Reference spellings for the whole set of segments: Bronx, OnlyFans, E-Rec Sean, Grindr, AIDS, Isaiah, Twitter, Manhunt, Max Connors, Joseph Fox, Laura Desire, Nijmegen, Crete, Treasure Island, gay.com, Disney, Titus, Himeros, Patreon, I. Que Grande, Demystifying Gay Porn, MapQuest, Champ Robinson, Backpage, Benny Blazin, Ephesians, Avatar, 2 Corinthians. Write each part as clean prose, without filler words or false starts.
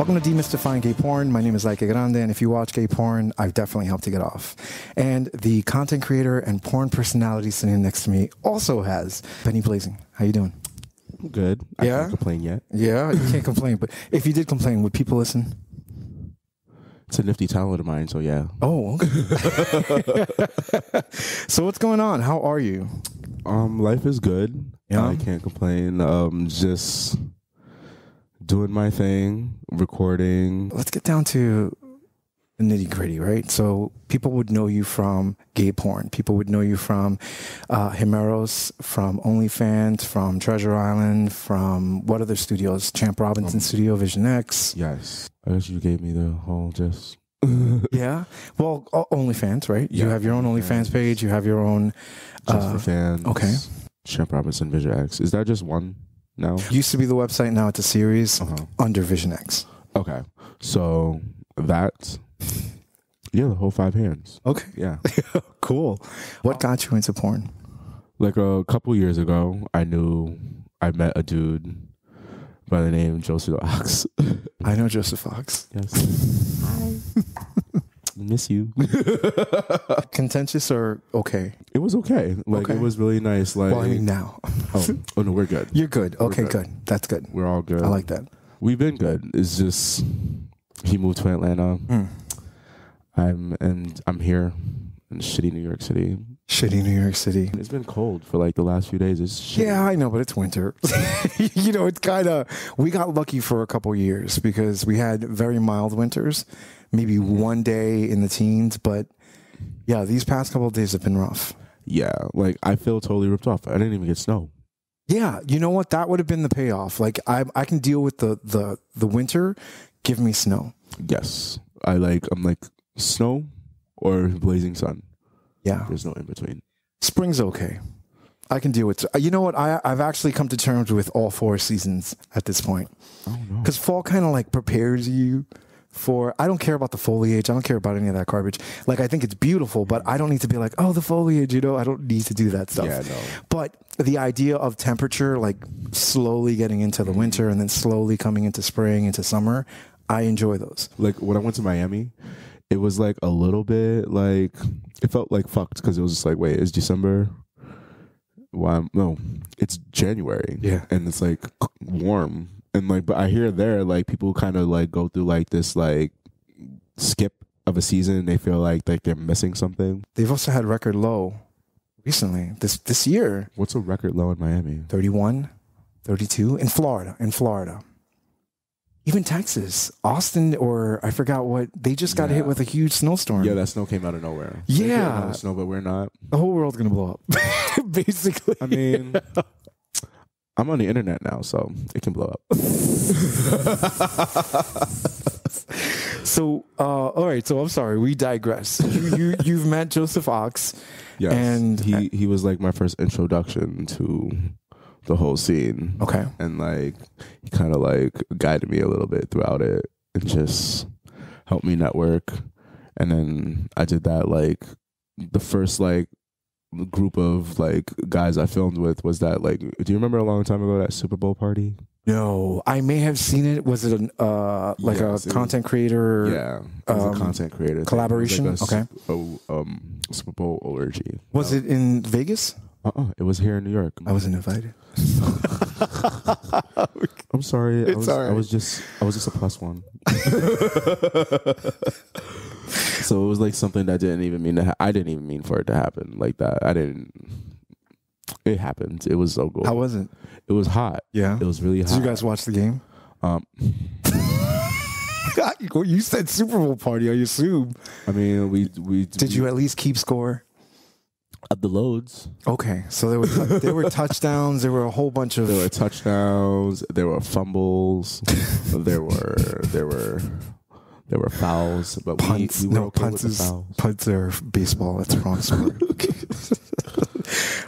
Welcome to Demystifying Gay Porn. My name is I. Que Grande, and if you watch gay porn, I've definitely helped to get off. And the content creator and porn personality sitting next to me also has Benny Blazin. How you doing? I'm good. Yeah? I can't complain yet. Yeah, you can't complain. But if you did complain, would people listen? It's a nifty talent of mine, so yeah. Oh, okay. So what's going on? How are you? Life is good. Yeah. I can't complain. Just doing my thing, recording. Let's get down to the nitty gritty, right? So people would know you from gay porn. People would know you from Himeros, from OnlyFans, from Treasure Island, from what other studios? Champ Robinson Studio, Vision X. Yes. I guess you gave me the whole just. Yeah. Well, OnlyFans, right? Yeah, you have your own OnlyFans page. You have your own. Just for Fans. Okay. Champ Robinson, Vision X. Is that just one now? Used to be the website. Now it's a series under Vision X. Okay. So that's, yeah, the whole 5 hands. Okay. Yeah. Cool. What got you into porn? Like a couple years ago, I met a dude by the name Joseph Fox. I know Joseph Fox. Yes. Hi. Miss you. Contentious or okay? It was okay. Like it was really nice. Like, well, I mean now. Oh no, we're good. You're good. Okay, good. That's good. We're all good. I like that. We've been good. It's just he moved to Atlanta. Mm. I'm here in shitty New York City. Shitty New York City. It's been cold for like the last few days. It's shitty. Yeah, I know, but it's winter. You know, it's kind of, we got lucky for a couple years because we had very mild winters, maybe one day in the teens. But yeah, these past couple of days have been rough. Yeah, like I feel totally ripped off. I didn't even get snow. Yeah, you know what? That would have been the payoff. Like I can deal with the winter. Give me snow. Yes, I'm like snow or blazing sun. Yeah. There's no in between. Spring's okay. I can deal with it. You know what? I've actually come to terms with all 4 seasons at this point. Oh, no. Because fall kind of like prepares you for, I don't care about the foliage. I don't care about any of that garbage. Like, I think it's beautiful, but I don't need to be like, oh, the foliage, you know, I don't need to do that stuff. Yeah, no. But the idea of temperature, like slowly getting into the winter and then slowly coming into spring, into summer, I enjoy those. Like when I went to Miami, it was like a little bit like, it felt like fucked because it was just like, wait, it's December. Why? No, it's January. Yeah. And it's like warm. And like, but I hear there, like people kind of like go through like this like skip of a season. And they feel like they're missing something. They've also had record low recently this year. What's a record low in Miami? 31, 32 in Florida. Even Texas, Austin, or I forgot what, they just got hit with a huge snowstorm. Yeah, that snow came out of nowhere. Yeah. Out of snow, but we're not. The whole world's going to blow up, basically. I mean, yeah. I'm on the internet now, so it can blow up. So, all right, so I'm sorry, we digress. You've met Joseph Fox. Yes, and he was like my first introduction to the whole scene. Okay. And like he kind of like guided me a little bit throughout it and just helped me network. And then I did that, like the first like group of like guys I filmed with was that, like, do you remember a long time ago that Super Bowl party? No, I may have seen it. Was it an content creator collaboration? Like Super Bowl orgy. Was it in Vegas? It was here in New York. I wasn't invited. I'm sorry. It's all right. I was just a +1. So it was like something that didn't even mean to. I didn't even mean for it to happen like that. I didn't. It happened. It was so cool. How was it? It was hot. Yeah, it was really hot. Did you guys watch the game? You said Super Bowl party. I assume. I mean, we did. You at least keep score? Of the loads. Okay, so there were touchdowns. There were a whole bunch of. There were touchdowns. There were fumbles. there were fouls. But punts. We were okay with the fouls. Punts are baseball. That's the wrong sport.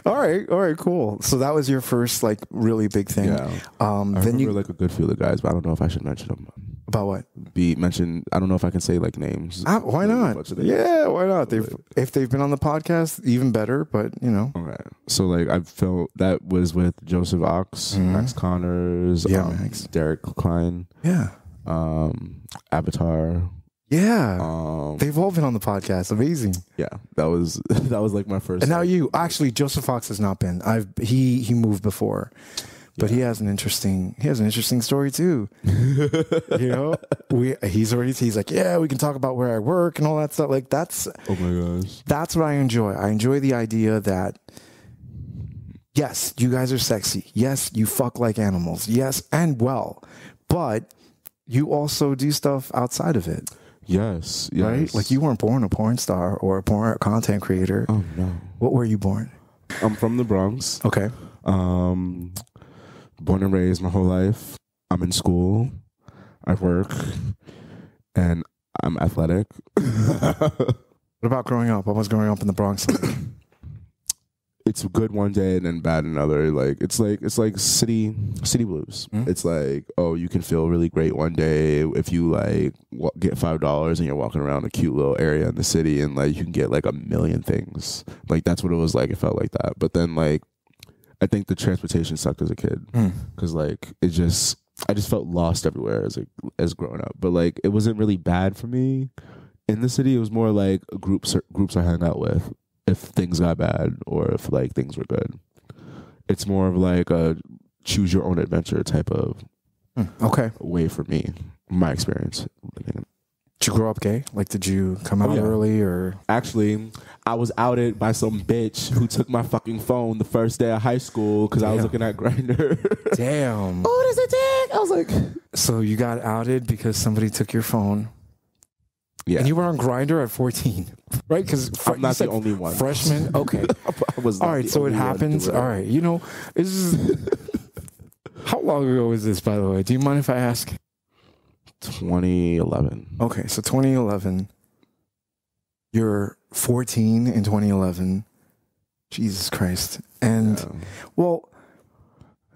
All right, cool. So that was your first like really big thing. Yeah. Then you like a good few of the guys, but I don't know if I should mention them. About what? Be mentioned. I don't know if I can say like names. Why not? Yeah, why not? If they've been on the podcast, even better. But you know. All right. So like I felt that was with Joseph Fox, Max Connors, Derrick Klein. Yeah. Avatar. Yeah, they've all been on the podcast. Amazing. Yeah, that was like my first. And now you actually, Joseph Fox has not been. He moved before, but yeah. he has an interesting story too. You know, he's like, yeah, we can talk about where I work and all that stuff. Like that's, oh my gosh, that's what I enjoy. I enjoy the idea that yes, you guys are sexy. Yes, you fuck like animals. Yes, and well, but you also do stuff outside of it. Yes, yes. Right? Like you weren't born a porn star or a porn content creator. Oh no. What were you born? I'm from the Bronx. Okay. Born and raised my whole life. I'm in school. I work. And I'm athletic. What about growing up? What was growing up in the Bronx? It's good one day and then bad another. Like it's like city blues. Mm-hmm. It's like, oh, you can feel really great one day if you like get $5 and you're walking around a cute little area in the city and like you can get like a million things. Like that's what it was like. It felt like that. But then like I think the transportation sucked as a kid because like it just I felt lost everywhere as growing up. But like it wasn't really bad for me in the city. It was more like groups I hung out with. If things got bad or if like things were good, it's more of like a choose your own adventure type of way for me, my experience. Did you grow up gay? Like, did you come out early or? Actually, I was outed by some bitch who took my fucking phone the first day of high school because I was looking at Grindr. Damn. Oh, there's a dick. I was like. So you got outed because somebody took your phone. Yeah. And you were on Grindr at 14, right? Because I'm not the only one. Freshman, okay. I was all right, so it happens. All right, you know, this is how long ago was this, by the way? Do you mind if I ask? 2011. Okay, so 2011. You're 14 in 2011. Jesus Christ. And well,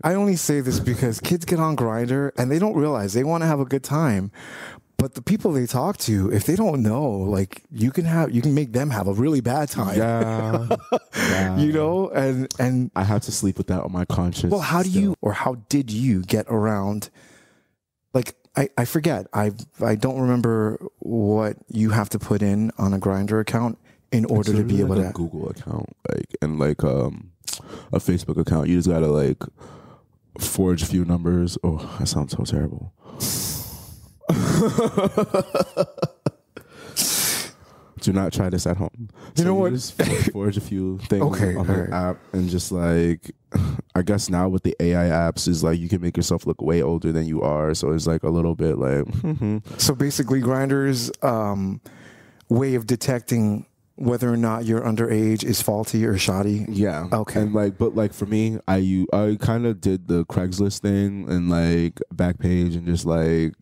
I only say this because kids get on Grindr and they don't realize they want to have a good time. But the people they talk to, if they don't know, like you can make them have a really bad time. Yeah. Yeah. You know, and I have to sleep with that on my conscience. Well, how do you or how did you get around? Like I forget. I don't remember what you have to put in on a Grindr account in order to be able to Google account, like and like a Facebook account. You just gotta like forge a few numbers. Oh, that sounds so terrible. Do not try this at home. You know what? Just forge a few things on the app, and just like I guess now with the AI apps is like you can make yourself look way older than you are. So it's like a little bit like. So basically, Grindr's way of detecting whether or not you're underage is faulty or shoddy. Yeah. Okay. And like, but like for me, I kind of did the Craigslist thing and like Backpage and just like.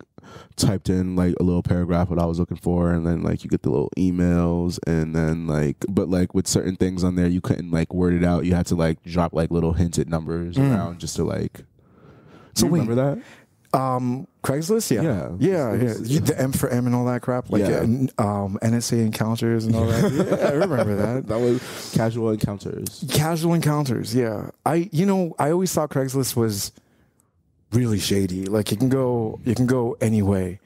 Typed in like a little paragraph what I was looking for, and then like you get the little emails, and then like but like with certain things on there you couldn't like word it out. You had to like drop like little hinted numbers around just to like. So remember that Craigslist, yeah. The M for M and all that crap, like NSA encounters and all that. Yeah, I remember that. That was casual encounters. Yeah, I always thought Craigslist was. Really shady. Like you can go any way.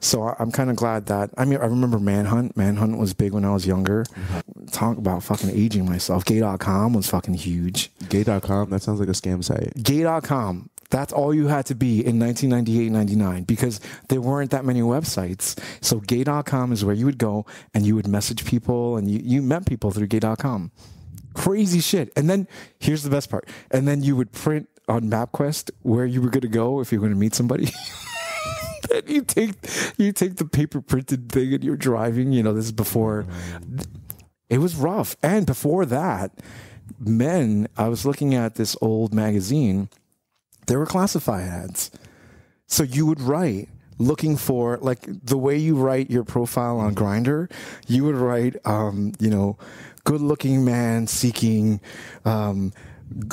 So I'm kind of glad that I remember Manhunt. Manhunt was big when I was younger. Talk about fucking aging myself. Gay.com was fucking huge. Gay.com, that sounds like a scam site. Gay.com. That's all you had to be in 1998, 99 because there weren't that many websites. So gay.com is where you would go and you would message people and you met people through gay.com. Crazy shit. And then here's the best part. And then you would print on MapQuest where you were going to go if you were going to meet somebody. Then you take the paper printed thing and you're driving. You know, this is before. It was rough. And before that, I was looking at this old magazine. There were classified ads. So you would write looking for, like the way you write your profile on Grindr, you would write, you know, good looking man seeking,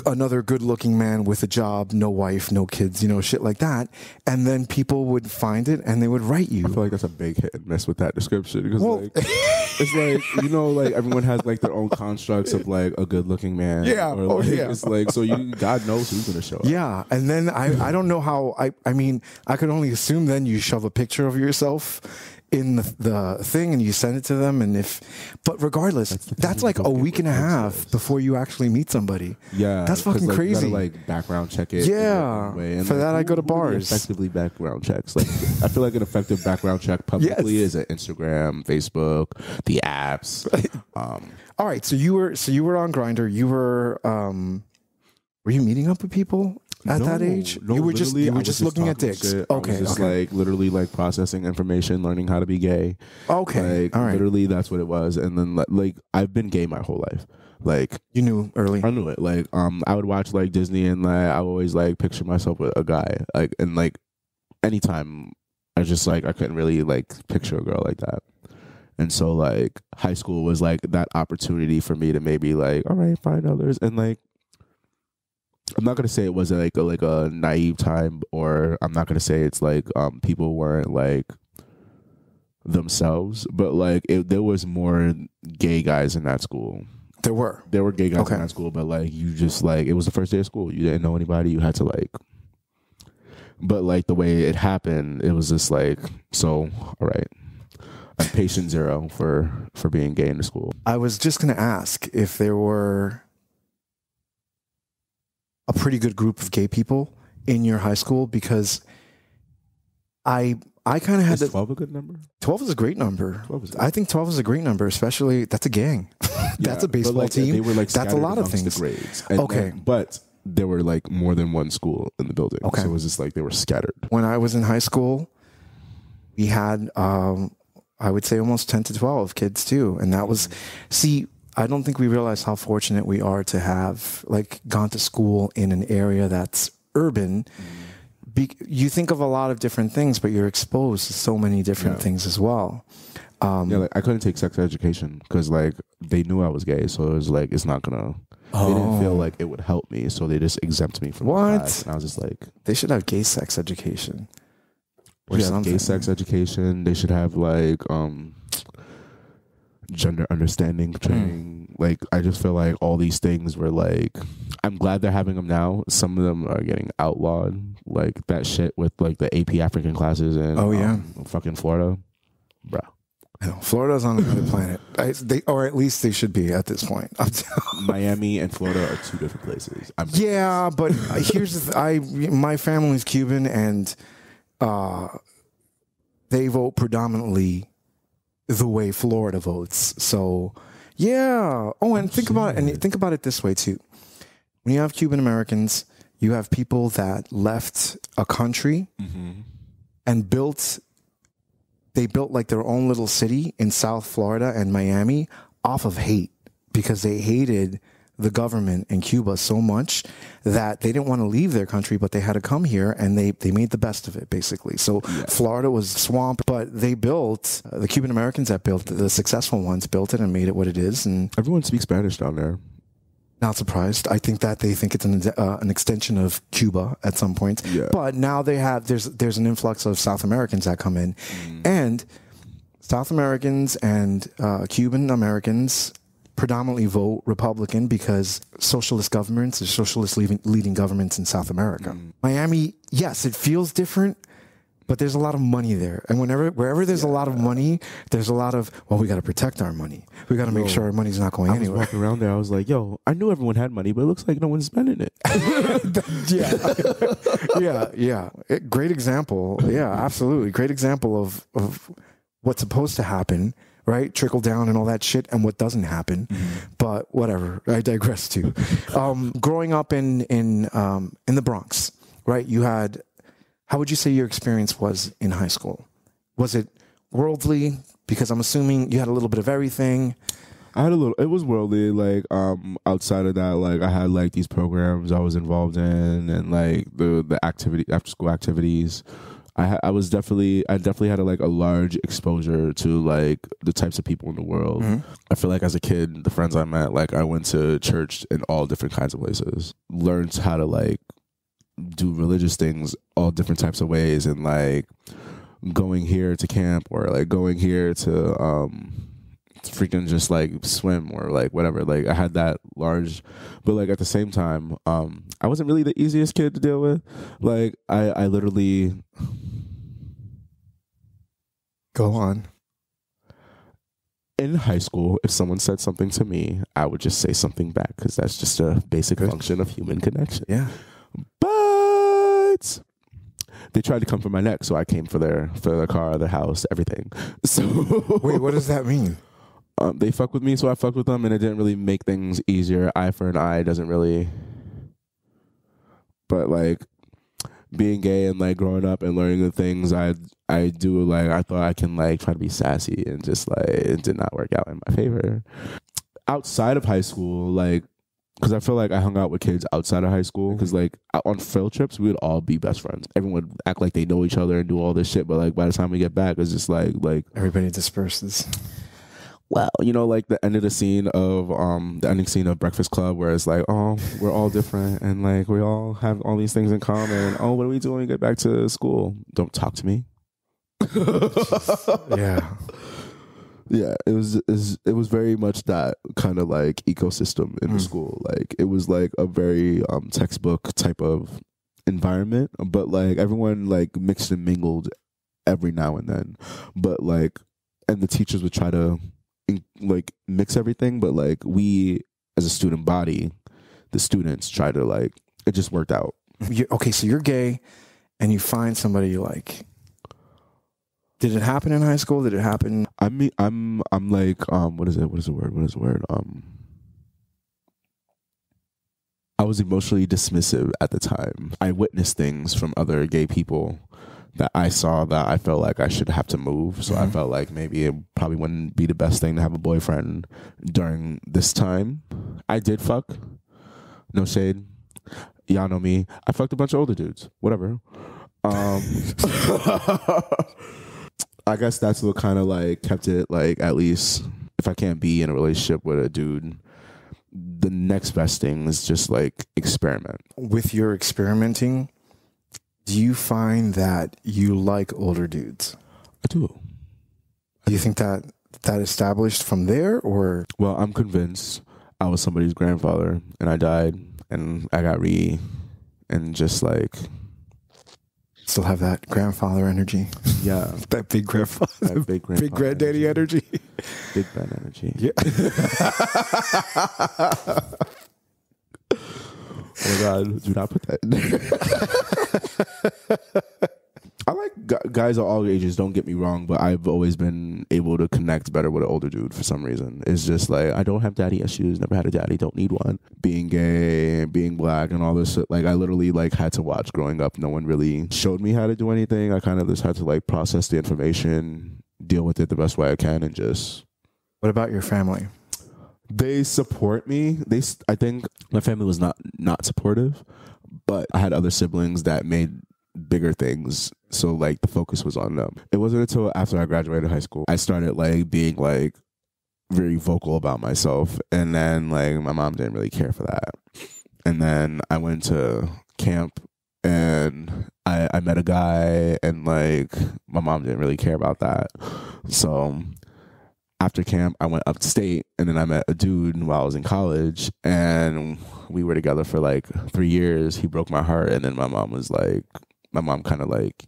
another good-looking man with a job, no wife, no kids, you know, shit like that. And then people would find it and they would write you. I feel like that's a big hit and miss with that description because well, like It's like, you know, like everyone has like their own constructs of like a good looking man. Yeah. Or, like, yeah. It's like, so you, God knows who's going to show up. Yeah. And then I don't know how, I mean, I could only assume then you shove a picture of yourself in the thing and you send it to them. And if, but regardless, that's like a week and a half before you actually meet somebody. Yeah. That's fucking like, crazy. You gotta, like, background check it. Yeah. And for like, that, I go to bars. Effectively background checks. Like, I feel like an effective background check publicly yes. is at Instagram, Facebook, the apps. All right. So you were on Grindr. You were you meeting up with people? At that age, no, you were just looking at dicks. Shit. Okay, I was just like literally like processing information, learning how to be gay. Okay, like, all right. Literally, that's what it was. And then like I've been gay my whole life. Like you knew early. I knew it. Like I would watch like Disney, and like I always like picture myself with a guy. Like and like anytime, I just like I couldn't really like picture a girl like that. And so like high school was like that opportunity for me to maybe like all right find others and like. I'm not gonna say it wasn't like a naive time, or I'm not gonna say it's like people weren't like themselves, but like there was more gay guys in that school. There were gay guys okay. in that school, but like you just like it was the first day of school. You didn't know anybody. You had to like, but like the way it happened, it was just like so. All right, I'm patient zero for being gay in the school. I was just gonna ask if there were a pretty good group of gay people in your high school, because I kind of had. Is 12 a good number? 12 is a great number. I think 12 is a great number, especially that's a gang. Yeah, that's a baseball like, team. They were like that's a lot of things. The grades. And okay, then, but there were like more than one school in the building. Okay, so it was just like they were scattered. When I was in high school, we had I would say almost 10 to 12 kids too, and that was see. I don't think we realize how fortunate we are to have like gone to school in an area that's urban. You think of a lot of different things, but you're exposed to so many different yeah. things as well. Yeah, like I couldn't take sex education because like they knew I was gay, so it was like it's not gonna. Oh. They didn't feel like it would help me, so they just exempt me from what. The class, and I was just like, they should have gay sex education. Or yeah, something. Gay sex education. They should have like. Gender understanding training like I just feel like all these things were like I'm glad they're having them now. Some of them are getting outlawed, like that shit with like the AP African classes and oh yeah fucking Florida, bro. No, Florida's on another planet. Or at least they should be at this point. Miami and Florida are two different places. Yeah, but here's the my family's Cuban and they vote predominantly the way Florida votes. So yeah. Oh, and think about it. And think about it this way too. When you have Cuban Americans, you have people that left a country and they built like their own little city in South Florida and Miami off of hate, because they hated the government in Cuba so much that they didn't want to leave their country, but they had to come here, and they made the best of it, basically. So yeah. Florida was swamp, but they built, the Cuban Americans that built, the successful ones built it and made it what it is. And everyone speaks Spanish down there. Not surprised. I think that they think it's an extension of Cuba at some point. Yeah. But now they have, there's an influx of South Americans that come in. And South Americans and Cuban Americans predominantly vote Republican because socialist governments are socialist leading governments in South America. Miami, yes, it feels different, but there's a lot of money there. And wherever there's a lot of money, there's a lot of, well, we got to protect our money. We got to make sure our money's not going anywhere. I was walking around there, I was like, yo, I knew everyone had money, but it looks like no one's spending it. Yeah. Great example. Yeah, absolutely. Great example of what's supposed to happen. Right? Trickle down and all that shit and what doesn't happen, but whatever, I digress too. Growing up in the Bronx, right? You had, how would you say your experience was in high school? Was it worldly? Because I'm assuming you had a little bit of everything. I had a little, it was worldly. Like, outside of that, like I had like these programs I was involved in and like the activity, after school activities. I definitely had a large exposure to like the types of people in the world. I feel like as a kid, the friends I met, like I went to church in all different kinds of places, learned how to like do religious things all different types of ways, and like going here to camp or like going here to freaking just like swim or like whatever. Like I had that large, but like at the same time, I wasn't really the easiest kid to deal with. Like I literally go on. In high school, if someone said something to me, I would just say something back because that's just a basic function of human connection. Yeah. But they tried to come for my neck, so I came for their car, their house, everything. So wait, what does that mean? They fuck with me, so I fucked with them, and it didn't really make things easier. Eye for an eye doesn't really. But like being gay and like growing up and learning the things I do, like I thought I can like try to be sassy and just like it did not work out in my favor. Outside of high school, like, because I feel like I hung out with kids outside of high school because like on field trips we would all be best friends. Everyone would act like they know each other and do all this shit, but like by the time we get back, it's just like everybody disperses. Wow, you know, like the ending scene of Breakfast Club, where it's like, oh, we're all different and like we all have all these things in common. Oh, what do we do when we get back to school? Don't talk to me. Yeah, yeah. It was very much that kind of like ecosystem in the school. Like it was like a very textbook type of environment, but like everyone like mixed and mingled every now and then. But like, and the teachers would try to like mix everything, but like we as a student body, the students try to like, it just worked out. Okay, so you're gay and you find somebody you like. Did it happen in high school? Did it happen? I mean, I'm like what is it? What is the word? What is the word? I was emotionally dismissive at the time. I witnessed things from other gay people that I saw that I felt like I should have to move. So I felt like maybe it probably wouldn't be the best thing to have a boyfriend during this time. I did fuck. No shade. Y'all know me. I fucked a bunch of older dudes. Whatever. I guess that's what kind of like kept it like, at least if I can't be in a relationship with a dude, the next best thing is just like experiment. With your experimenting, do you find that you like older dudes? I do. Do you think that established from there, or? Well, I'm convinced I was somebody's grandfather and I died and I got and just like. Still have that grandfather energy. Yeah. That big grandfather. That big granddaddy energy. Big bad energy. Yeah. Oh my God, do not put that in there. I like guys of all ages, don't get me wrong, but I've always been able to connect better with an older dude for some reason. It's just like, I don't have daddy issues, never had a daddy, don't need one. Being gay, being black and all this shit, like I literally like had to watch growing up. No one really showed me how to do anything. I kind of just had to like process the information, deal with it the best way I can and just. What about your family? They support me. I think my family was not supportive, but I had other siblings that made bigger things, so like the focus was on them. It wasn't until after I graduated high school I started like being like very vocal about myself, and then like my mom didn't really care for that. And then I went to camp and I met a guy, and like my mom didn't really care about that. So after camp, I went upstate, and then I met a dude while I was in college, and we were together for like 3 years. He broke my heart, and then my mom kind of like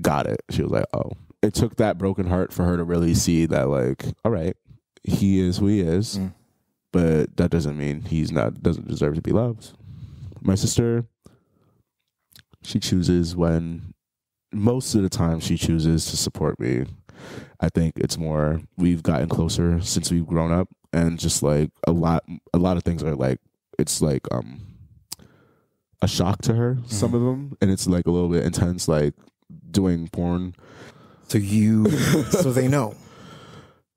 got it. She was like, oh. It took that broken heart for her to really see that like, all right, he is who he is, but that doesn't mean doesn't deserve to be loved. My sister, she chooses when, most of the time she chooses to support me. I think it's more we've gotten closer since we've grown up, and just like a lot of things are like, it's like a shock to her, some of them, and it's like a little bit intense, like doing porn. So so they know.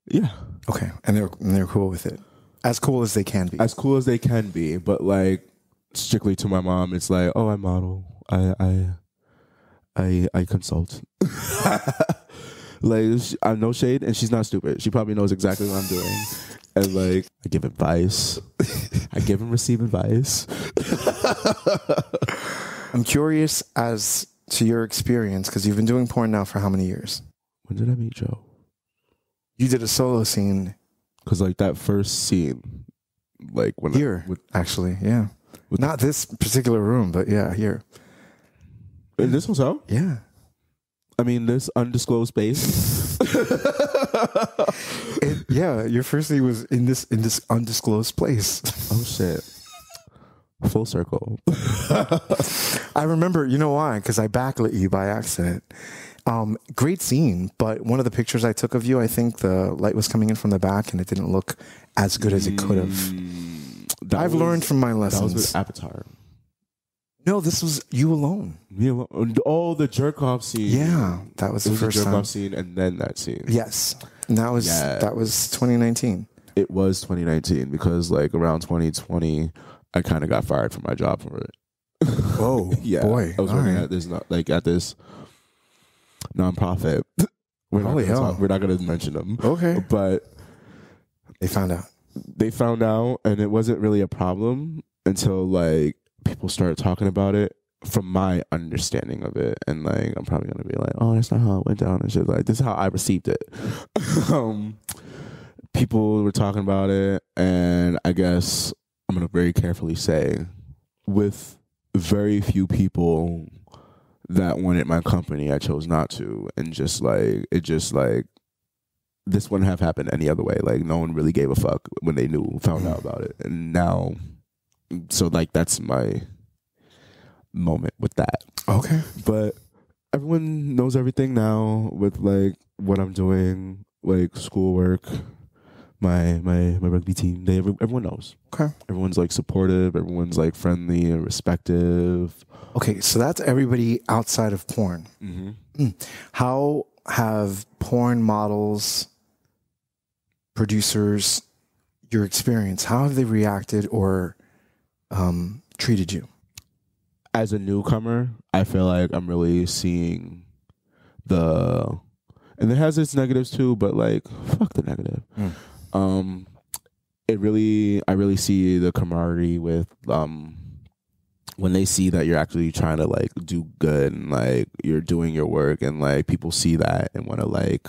Yeah. Okay. And they're cool with it. As cool as they can be. As cool as they can be, but like strictly to my mom, it's like, oh, I model. I consult. Like, I'm no shade, and she's not stupid. She probably knows exactly what I'm doing. And like, I give advice. I give and receive advice. I'm curious as to your experience, because you've been doing porn now for how many years? When did I meet Joe? You did a solo scene. Because like that first scene, like when here, actually, yeah. Not this particular room, but yeah, here. In this hotel? Yeah. I mean, this undisclosed space. It, yeah, your first day was in this undisclosed place. Oh shit. Full circle. I remember, you know why? Because I backlit you by accident. Great scene, but one of the pictures I took of you, I think the light was coming in from the back and it didn't look as good as it could have. I've learned from my lessons. That was with Avatar. No, this was you alone. Me alone. Oh, the jerk off scene. Yeah, that was the first time. Jerk off scene, and then that scene. Yes, and that was that was 2019. It was 2019 because like around 2020, I kind of got fired from my job for it. Oh, yeah, boy! I was working at this nonprofit. We're not going to mention them. Okay, but they found out. They found out, and it wasn't really a problem until like people started talking about it. From my understanding of it, and like I'm probably gonna be like, oh, that's not how it went down and shit. Like this is how I received it. People were talking about it, and I guess I'm gonna very carefully say, with very few people that wanted my company, I chose not to, and just like it, just like this wouldn't have happened any other way. Like no one really gave a fuck when they found out about it, and now. So like that's my moment with that. Okay. But everyone knows everything now with like what I'm doing, like schoolwork, my rugby team. Everyone knows. Okay. Everyone's like supportive, everyone's like friendly and respective. Okay, so that's everybody outside of porn. Mm-hmm. How have porn models, producers, your experience, how have they reacted or treated you? As a newcomer, I feel like I'm really seeing the, and it has its negatives too, but like fuck the negative. I really see the camaraderie with when they see that you're actually trying to like do good and like you're doing your work, and like people see that and want to like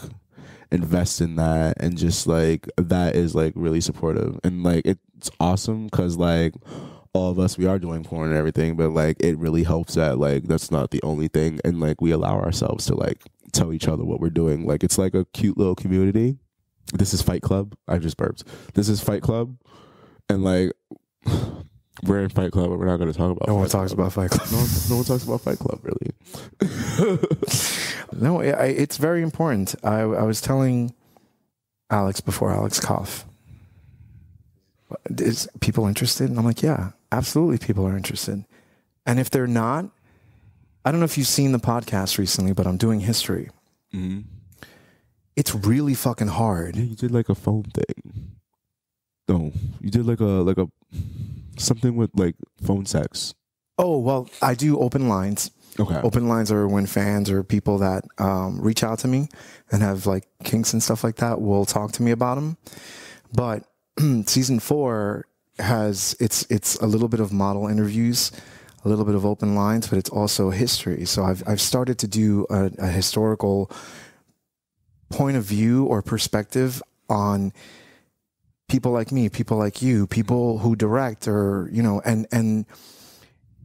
invest in that, and just like that is like really supportive, and like it's awesome because like all of us, we are doing porn and everything, but like it really helps that like that's not the only thing, and like we allow ourselves to like tell each other what we're doing. Like it's like a cute little community. This is Fight Club. I just burped. This is Fight Club, and like we're in Fight Club, but we're not going to talk about. No one talks about Fight Club. No one talks about Fight Club, really. No, it's very important. I was telling Alex before Alex cough. Is people interested? And I'm like, yeah. Absolutely, people are interested. And if they're not, I don't know if you've seen the podcast recently, but I'm doing history. Mm-hmm. It's really fucking hard. Yeah, you did like a phone thing. No, you did like a something with like phone sex. Oh, well, I do open lines. Okay. Open lines are when fans or people that reach out to me and have like kinks and stuff like that will talk to me about them. But season 4 has it's a little bit of model interviews, a little bit of open lines, but it's also history. So I've started to do a historical point of view or perspective on people like me, people like you, people who direct, or you know, and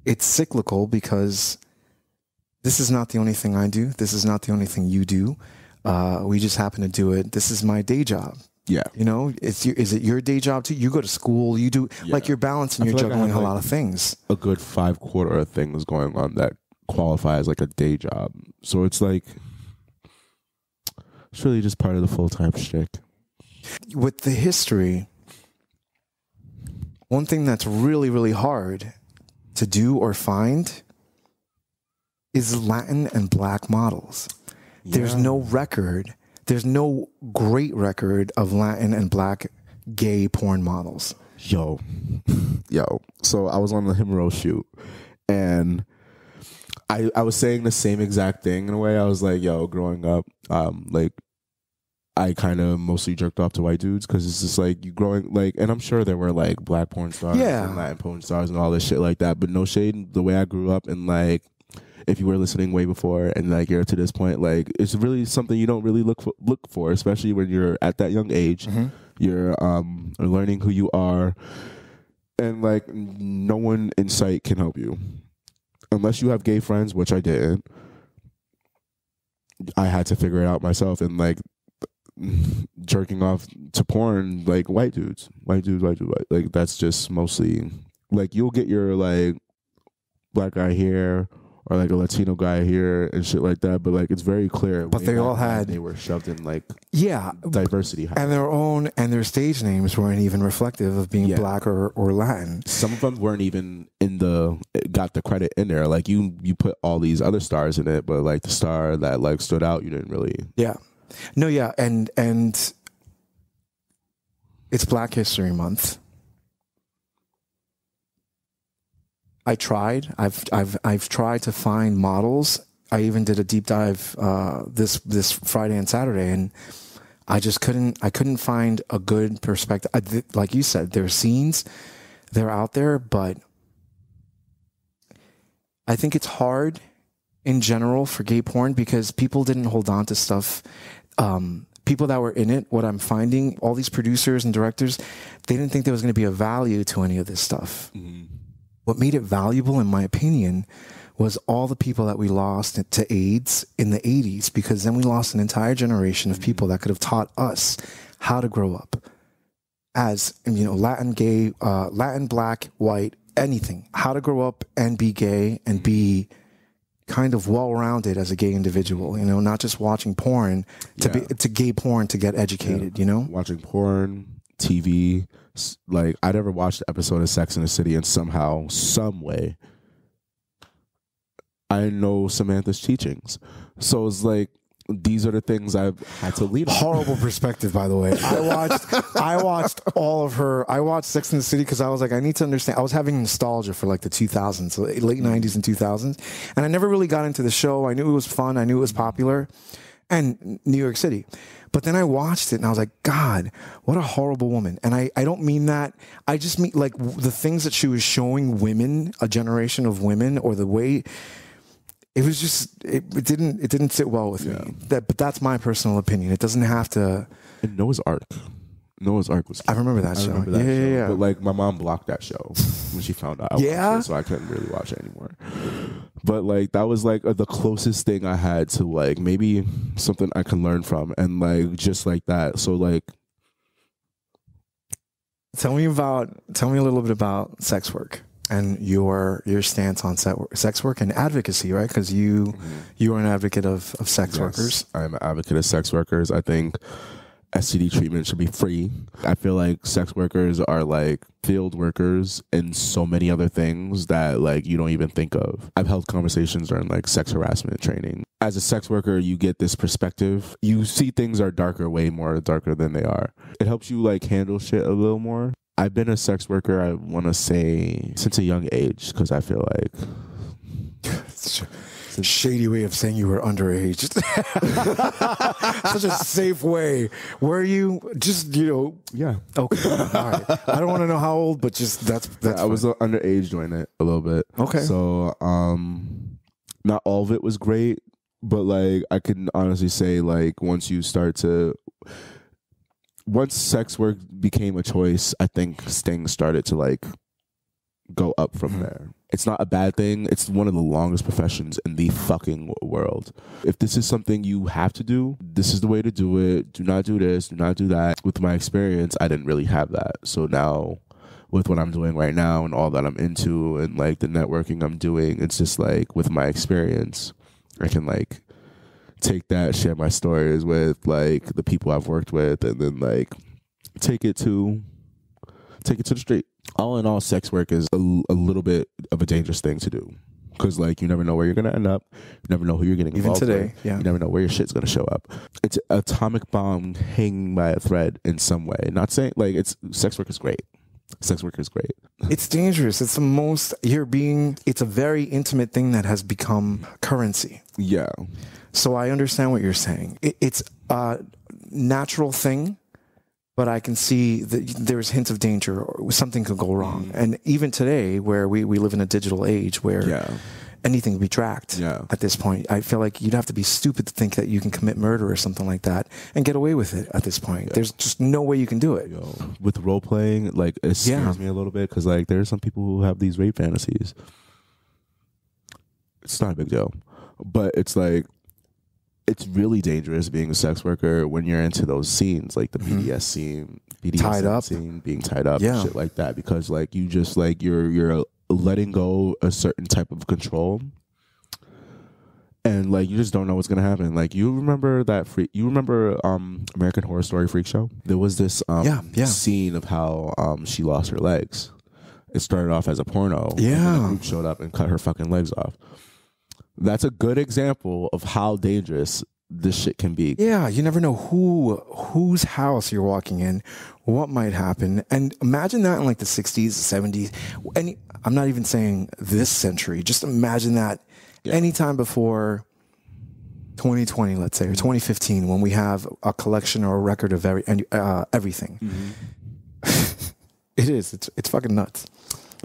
it's cyclical because this is not the only thing I do. This is not the only thing you do. We just happen to do it. This is my day job. Yeah, you know, is it your day job too? You go to school, you do like you're balancing, you're juggling a lot of things. A good 5-quarter of things going on that qualifies like a day job. So it's like it's really just part of the full time shtick. With the history, one thing that's really hard to do or find is Latin and black models. Yeah. There's no record. There's no great record of Latin and black gay porn models. Yo. So I was on the Himeros shoot, and I was saying the same exact thing in a way. I was like, yo, growing up, like I kind of mostly jerked off to white dudes because it's just like you growing like, and I'm sure there were like black porn stars and Latin porn stars and all this shit like that, but no shade, the way I grew up and like if you were listening way before and like you're to this point, like it's really something you don't really look for, especially when you're at that young age. Mm-hmm. You're learning who you are, and like no one in sight can help you unless you have gay friends, which I didn't. I had to figure it out myself, and like jerking off to porn, like white dudes, like that's just mostly like you'll get your like black guy here or like a Latino guy here and shit like that, but like it's very clear. But they all had, they were shoved in like, yeah, diversity, and their own, and their stage names weren't even reflective of being black or Latin. Some of them weren't even in the, got the credit in there. Like you put all these other stars in it, but like the star that like stood out, you didn't really. Yeah. No, yeah, and it's Black History Month. I tried. I've tried to find models. I even did a deep dive this Friday and Saturday, and I just couldn't. I couldn't find a good perspective. Like you said, there are scenes, they're out there, but I think it's hard in general for gay porn because people didn't hold on to stuff. People that were in it, what I'm finding, all these producers and directors, they didn't think there was going to be a value to any of this stuff. Mm-hmm. What made it valuable, in my opinion, was all the people that we lost to AIDS in the 80s, because then we lost an entire generation of mm-hmm. people that could have taught us how to grow up as, you know, Latin, gay, Latin, black, white, anything, how to grow up and be gay and mm-hmm. be kind of well-rounded as a gay individual, you know, not just watching porn to be to gay porn to get educated, you know, watching porn, TV. Like I never watched an episode of Sex and the City, and somehow, some way, I know Samantha's teachings. So it's like these are the things I've had to lead on. Horrible perspective, by the way. I watched all of her. I watched Sex and the City because I was like, I need to understand. I was having nostalgia for like the 2000s, late 90s and 2000s. And I never really got into the show. I knew it was fun. I knew it was popular. And New York City. But then I watched it and I was like, God, what a horrible woman. And I don't mean that. I just mean like the things that she was showing women, a generation of women, or the way... It was just it didn't sit well with me. But that's my personal opinion. It doesn't have to. And Noah's Ark was cute. I remember that show. Remember that show. But like my mom blocked that show when she found out. I watched it, so I couldn't really watch it anymore. But like that was like the closest thing I had to like maybe something I can learn from, and like just like that. So like, tell me a little bit about sex work. And your stance on sex work and advocacy, right? Because you are an advocate of sex workers. I'm an advocate of sex workers. I think STD treatment should be free. I feel like sex workers are like field workers and so many other things that like you don't even think of. I've held conversations during like sex harassment training. As a sex worker, you get this perspective. You see things are darker, way more darker than they are. It helps you like handle shit a little more. I've been a sex worker, I want to say, since a young age, because I feel like... Shady way of saying you were underage. Such a safe way. Were you? Just, you know... Yeah. Okay. All right. I don't want to know how old, but just that's I was underage doing it a little bit. Okay. So, not all of it was great, but, like, I can honestly say, like, once you start to... Once sex work became a choice, I think things started to like go up from there. It's not a bad thing. It's one of the longest professions in the fucking world. If this is something you have to do, this is the way to do it. Do not do this. Do not do that. With my experience, I didn't really have that. So now with what I'm doing right now and all that I'm into and like the networking I'm doing, it's just like with my experience, I can like... take that, share my stories with like the people I've worked with, and then like take it to the street. All in all, sex work is a little bit of a dangerous thing to do, because like you never know where you're gonna end up, you never know who you're getting involved with. Even today, you never know where your shit's gonna show up. It's an atomic bomb hanging by a thread in some way. Not saying like it's sex work is great. Sex work is great. It's dangerous. It's the most it's a very intimate thing that has become currency. Yeah. So I understand what you're saying. It's a natural thing, but I can see that there's hints of danger or something could go wrong. And even today, where we live in a digital age where anything retract at this point. I feel like you'd have to be stupid to think that you can commit murder or something like that and get away with it at this point. There's just no way you can do it. Yo, with role playing, like, it scares me a little bit, because like there are some people who have these rape fantasies. It's not a big deal, but it's like, it's really dangerous being a sex worker when you're into those scenes, like the BDS scene, being tied up, and shit like that, because like you just like you're letting go a certain type of control, and like you just don't know what's gonna happen. Like you remember that American Horror Story Freak Show? There was this scene of how she lost her legs. It started off as a porno. Yeah, and the group showed up and cut her fucking legs off. That's a good example of how dangerous this shit can be. Yeah, you never know whose house you're walking in, what might happen. And imagine that in like the 60s, 70s. Any, I'm not even saying this century. Just imagine that anytime before 2020, let's say, or 2015, when we have a collection or a record of everything. Mm-hmm. It is. It's fucking nuts.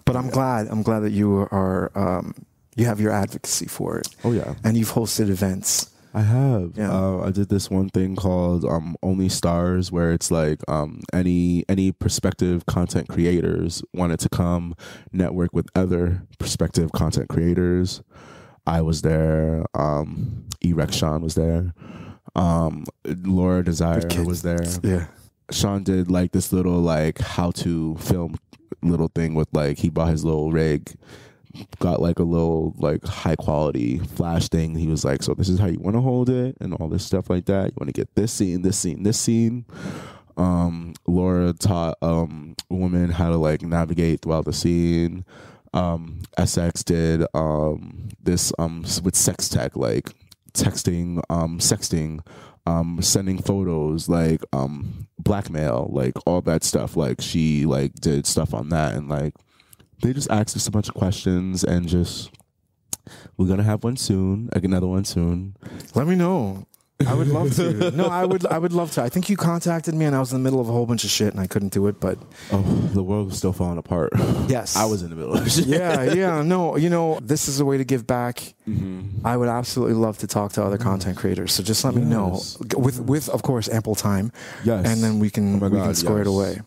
But I'm glad. I'm glad that you are... you have your advocacy for it. Oh, yeah. And you've hosted events. I have. Yeah. I did this one thing called Only Stars, where it's like any prospective content creators wanted to come network with other prospective content creators. I was there. E-Rec Sean was there. Laura Desire was there. Yeah. Sean did like this little like how to film little thing with like he bought his little rig. Got like a little like high quality flash thing. He was like, so this is how you want to hold it and all this stuff like that. You want to get this scene, this scene, this scene. Laura taught a woman how to like navigate throughout the scene. SX did this with sex tech, like texting, sexting, sending photos, like blackmail, like all that stuff. Like she like did stuff on that, and like they just asked us a bunch of questions, and just, we're going to have one soon, like another one soon. Let me know. I would love to. No, I would love to. I think you contacted me, and I was in the middle of a whole bunch of shit, and I couldn't do it, but... Oh, the world was still falling apart. Yes. I was in the middle of shit. Yeah, no, you know, this is a way to give back. Mm-hmm. I would absolutely love to talk to other content creators, so just let me know. With of course, ample time. Yes. And then we can, square it away.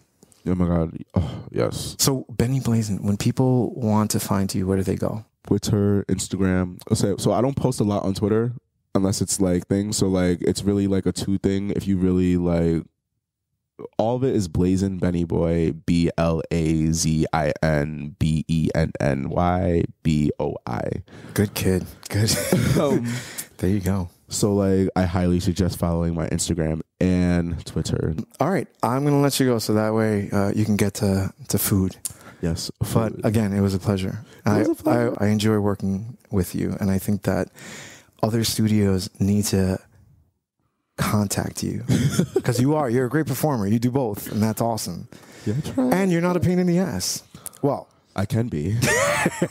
Oh my God. Oh, yes. So Benny Blazin, when people want to find you, where do they go? Twitter, Instagram. So I don't post a lot on Twitter unless it's like things. So like it's really like a two thing. If you really like, all of it is Blazin Benny Boy, BLAZIN BENNY BOI. Good kid. Good. There you go. So like I highly suggest following my Instagram and Twitter. All right. I'm going to let you go so that way you can get to food. Yes. Food. But again, it was a pleasure. I enjoy working with you, and I think that other studios need to contact you because you're a great performer. You do both, and that's awesome. Yeah, and you're not a pain in the ass. Well, I can be.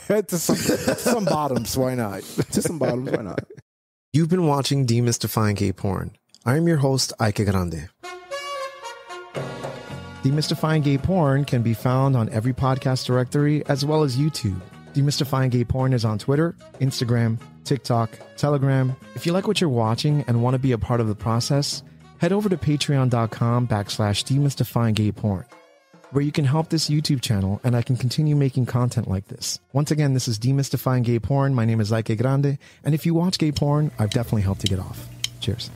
to some bottoms, why not? To some bottoms, why not? You've been watching Demystifying Gay Porn. I'm your host, I. Que Grande. Demystifying Gay Porn can be found on every podcast directory as well as YouTube. Demystifying Gay Porn is on Twitter, Instagram, TikTok, Telegram. If you like what you're watching and want to be a part of the process, head over to patreon.com/demystifyinggayporn, where you can help this YouTube channel and I can continue making content like this. Once again, this is Demystifying Gay Porn. My name is I. Que Grande, and if you watch gay porn, I've definitely helped to get off. Cheers.